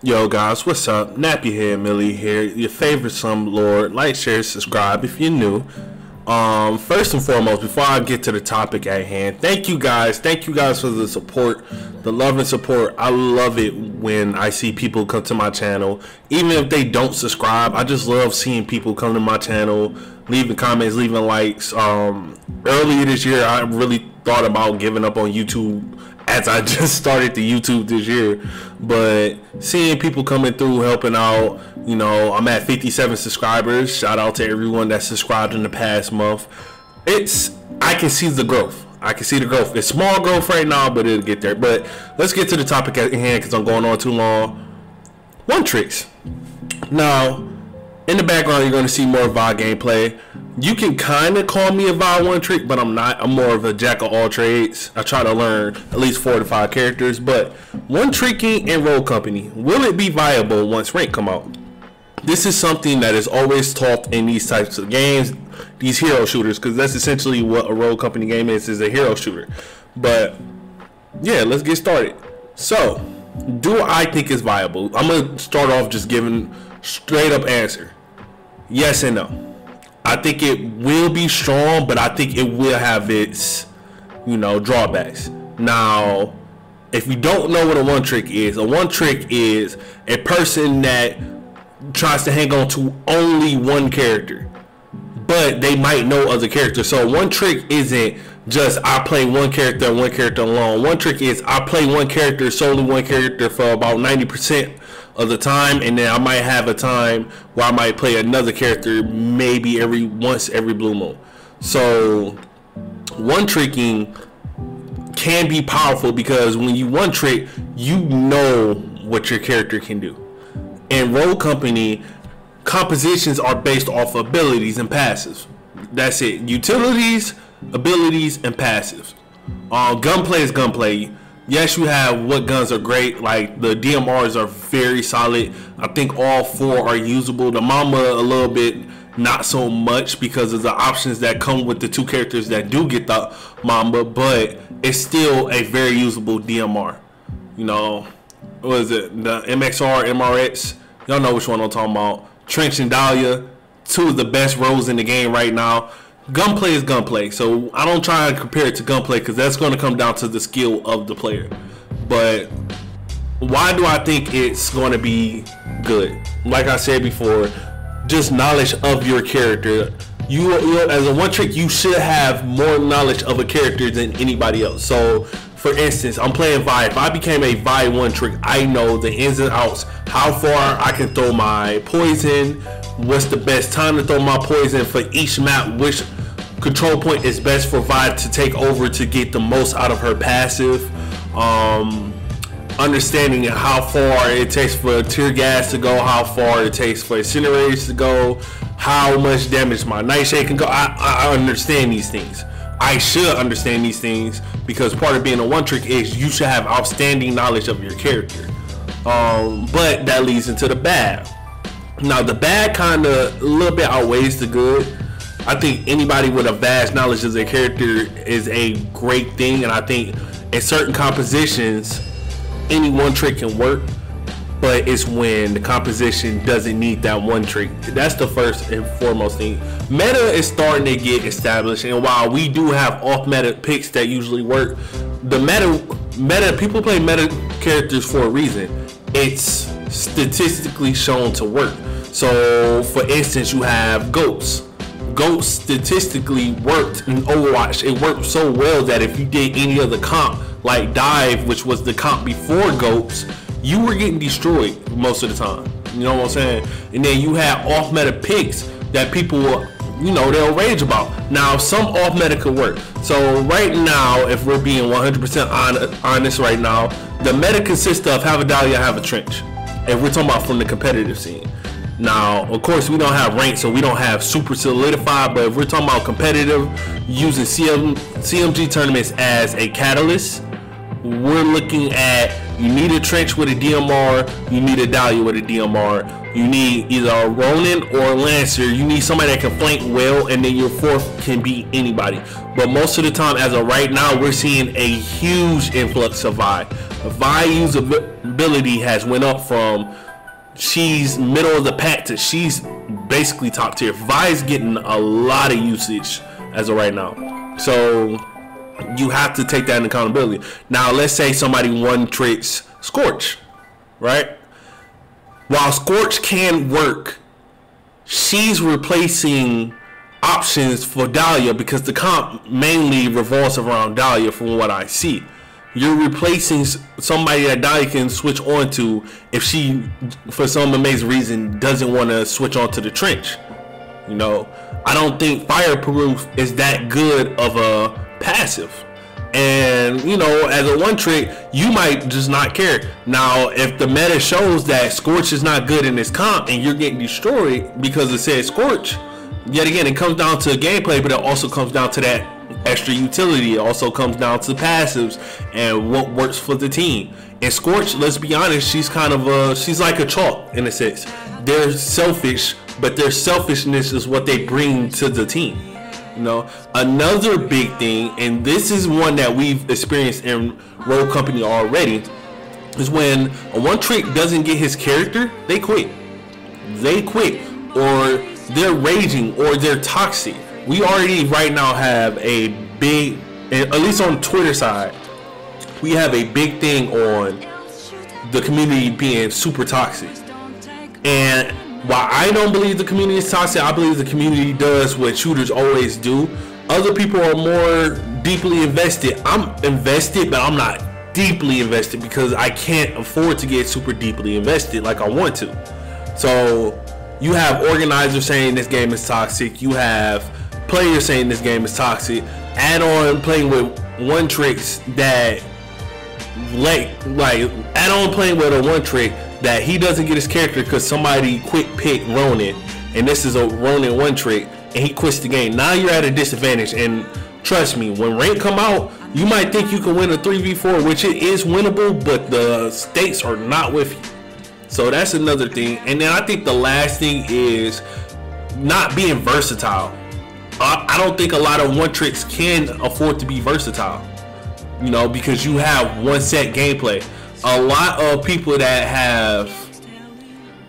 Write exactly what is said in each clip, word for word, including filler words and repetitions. Yo guys, what's up? Nappy Head Millie here, your favorite slum lord. Like, share, subscribe if you're new. Um, first and foremost, before I get to the topic at hand, thank you guys. Thank you guys for the support, the love and support. I love it when I see people come to my channel. Even if they don't subscribe, I just love seeing people come to my channel, leaving comments, leaving likes. Um, earlier this year, I really thought about giving up on YouTube, as I just started the YouTube this year, but seeing people coming through, helping out, you know, I'm at fifty-seven subscribers. Shout out to everyone that subscribed in the past month. It's, I can see the growth. I can see the growth. It's small growth right now, but it'll get there. But let's get to the topic at hand because I'm going on too long. One tricks. Now, in the background, you're going to see more Vi gameplay. You can kind of call me a Vi one trick, but I'm not. I'm more of a jack of all trades. I try to learn at least four to five characters, but one tricking and Rogue Company. Will it be viable once rank come out? This is something that is always taught in these types of games, these hero shooters, because that's essentially what a Rogue Company game is, is a hero shooter. But yeah, let's get started. So, do I think it's viable? I'm gonna start off just giving straight up answer. Yes and no. I think it will be strong, but I think it will have its, you know, drawbacks. Now, if you don't know what a one trick is, a one trick is a person that tries to hang on to only one character, but they might know other characters. So one trick isn't just I play one character and one character alone. One trick is I play one character, solely one character for about ninety percent of the time, and then I might have a time where I might play another character maybe every once every blue moon. So one tricking can be powerful because when you one trick, you know what your character can do. In Rogue Company, compositions are based off abilities and passives. That's it. Utilities, abilities, and passives. Uh, gunplay is gunplay. Yes, you have what guns are great, like the D M Rs are very solid. I think all four are usable. The Mama a little bit, not so much because of the options that come with the two characters that do get the Mama, but it's still a very usable D M R. You know, what is it? The M X R, M R X, y'all know which one I'm talking about. Trench and Dahlia, two of the best roles in the game right now. Gunplay is gunplay, so I don't try and compare it to gunplay because that's going to come down to the skill of the player. But why do I think it's going to be good? Like I said before, just knowledge of your character. You, you as a one trick, you should have more knowledge of a character than anybody else. So, for instance, I'm playing Vi. If I became a Vi one trick, I know the ins and outs, how far I can throw my poison, what's the best time to throw my poison for each map, which control point is best for Vi to take over to get the most out of her passive, um, understanding how far it takes for tear gas to go, how far it takes for incinerators to go, how much damage my nightshade can go. I, I understand these things. I should understand these things because part of being a one trick is you should have outstanding knowledge of your character. Um, but that leads into the bad. Now the bad kind of a little bit outweighs the good. I think anybody with a vast knowledge of their character is a great thing, and I think in certain compositions, any one trick can work, but it's when the composition doesn't need that one trick. That's the first and foremost thing. Meta is starting to get established, and while we do have off-meta picks that usually work, the meta, meta people play meta characters for a reason. It's statistically shown to work. So, for instance, you have GOATS. GOATS statistically worked in Overwatch. It worked so well that if you did any other comp, like Dive, which was the comp before GOATS, you were getting destroyed most of the time. You know what I'm saying? And then you had off-meta picks that people will, you know, they'll rage about. Now, some off-meta could work. So, right now, if we're being one hundred percent honest right now, the meta consists of have a Dahlia, have a Trench. If we're talking about from the competitive scene. Now, of course, we don't have rank, so we don't have super solidified, but if we're talking about competitive, using C M G tournaments as a catalyst, we're looking at you need a Trench with a D M R, you need a Dahlia with a D M R, you need either a Ronin or a Lancer, you need somebody that can flank well, and then your fourth can be anybody. But most of the time, as of right now, we're seeing a huge influx of Vi. Vi use a ability has went up from she's middle of the pack to she's basically top tier. Vi is getting a lot of usage as of right now, so you have to take that into accountability. Now let's say somebody one tricks Scorch, right? While Scorch can work, she's replacing options for Dahlia because the comp mainly revolves around Dahlia from what I see. You're replacing somebody that Dahlia can switch on to if she, for some amazing reason, doesn't want to switch on to the Trench. You know, I don't think Fireproof is that good of a passive. And, you know, as a one trick, you might just not care. Now, if the meta shows that Scorch is not good in this comp and you're getting destroyed because it says Scorch, yet again, it comes down to gameplay, but it also comes down to that extra utility. It also comes down to passives and what works for the team. And Scorch, let's be honest, she's kind of a, she's like a chalk in a sense. They're selfish, but their selfishness is what they bring to the team. You know, another big thing, and this is one that we've experienced in Rogue Company already, is when a one trick doesn't get his character, they quit. They quit, or they're raging, or they're toxic. We already right now have a big, at least on Twitter side, we have a big thing on the community being super toxic. And while I don't believe the community is toxic, I believe the community does what shooters always do. Other people are more deeply invested. I'm invested, but I'm not deeply invested because I can't afford to get super deeply invested like I want to. So you have organizers saying this game is toxic. You have players saying this game is toxic. Add on playing with one tricks that like, like add on playing with a one trick that he doesn't get his character because somebody quick pick Ronin, and this is a Ronin one trick, and he quits the game. Now you're at a disadvantage, and trust me, when rank come out, you might think you can win a three v four, which it is winnable, but the stakes are not with you. So that's another thing. And then I think the last thing is not being versatile. I, I don't think a lot of one tricks can afford to be versatile, you know, because you have one set gameplay. A lot of people that have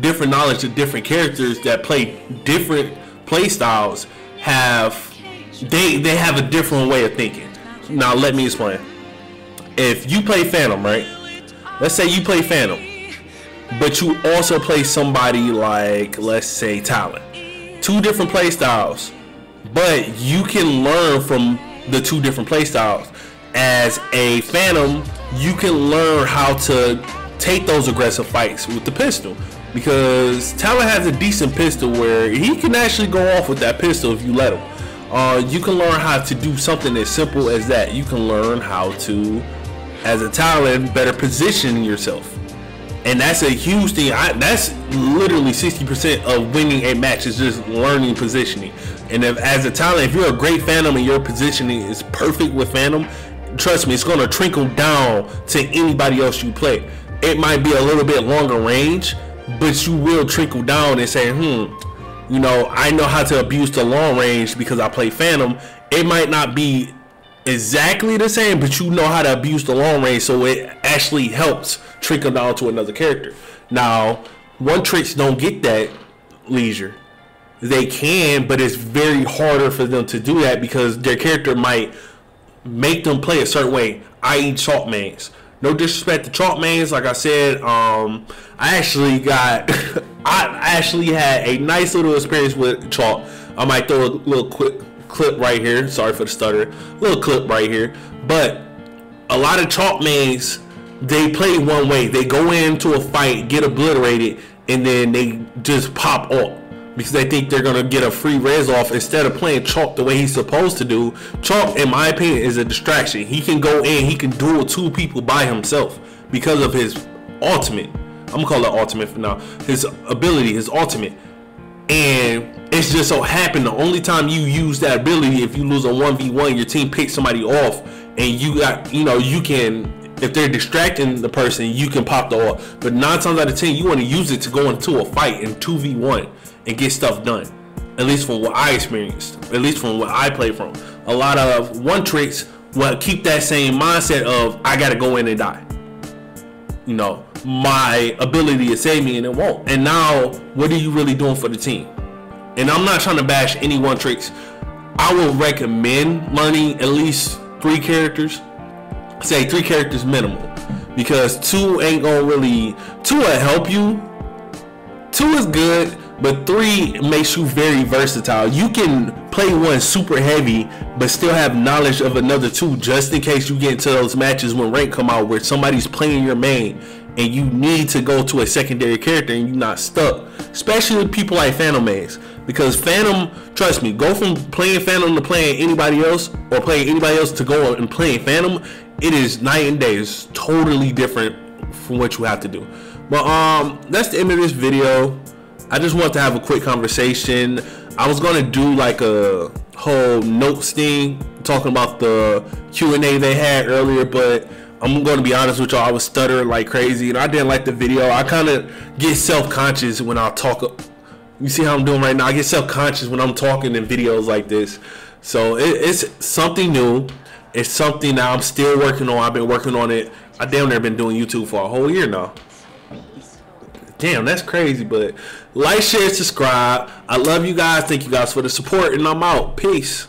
different knowledge of different characters that play different play styles have they they have a different way of thinking. Now let me explain. If you play Phantom, right? Let's say you play Phantom, but you also play somebody like, let's say, Talon. Two different play styles, but you can learn from the two different play styles. As a Phantom, you can learn how to take those aggressive fights with the pistol, because Talon has a decent pistol where he can actually go off with that pistol if you let him. Uh, you can learn how to do something as simple as that. You can learn how to, as a Talon, better position yourself. And that's a huge thing. I, that's literally sixty percent of winning a match is just learning positioning. And if, as a Talon, if you're a great Phantom and your positioning is perfect with Phantom, trust me, it's going to trickle down to anybody else you play. It might be a little bit longer range, but you will trickle down and say, hmm, you know, I know how to abuse the long range because I play Phantom. It might not be exactly the same, but you know how to abuse the long range, so it actually helps trickle down to another character. Now, one tricks don't get that leisure. They can, but it's very harder for them to do that because their character might make them play a certain way, that is chalk mains. No disrespect to chalk mains. Like I said, um, I actually got, I actually had a nice little experience with chalk. I might throw a little quick clip right here. Sorry for the stutter. Little clip right here. But a lot of chalk mains, they play one way. They go into a fight, get obliterated, and then they just pop up, because they think they're going to get a free res off instead of playing Chalk the way he's supposed to do. Chalk, in my opinion, is a distraction. He can go in, he can duel two people by himself because of his ultimate. I'm going to call it ultimate for now. His ability, his ultimate. And it's just so happened the only time you use that ability, if you lose a one v one, your team picks somebody off, and you got, you know, you can... if they're distracting the person, you can pop the oil. But nine times out of ten, you want to use it to go into a fight in two v one and get stuff done. At least from what I experienced. At least from what I played from. A lot of one tricks will keep that same mindset of, I got to go in and die. You know, my ability to save me, and it won't. And now, what are you really doing for the team? And I'm not trying to bash any one tricks. I will recommend learning at least three characters. Say three characters minimum, because two ain't gonna really, two will help you. Two is good, but three makes you very versatile. You can play one super heavy, but still have knowledge of another two, just in case you get into those matches when rank come out where somebody's playing your main and you need to go to a secondary character and you're not stuck. Especially with people like Phantom Maze, because Phantom, trust me, go from playing Phantom to playing anybody else, or playing anybody else to go and playing Phantom. It is night and day. It's totally different from what you have to do. But um, that's the end of this video. I just want to have a quick conversation. I was gonna do like a whole notes thing, talking about the Q and A they had earlier, but I'm gonna be honest with y'all, I was stuttering like crazy, and I didn't like the video. I kind of get self-conscious when I talk. You see how I'm doing right now? I get self-conscious when I'm talking in videos like this. So it, it's something new. It's something that I'm still working on. I've been working on it. I damn near been doing YouTube for a whole year now. Damn, that's crazy. But like, share, subscribe. I love you guys. Thank you guys for the support, and I'm out. Peace.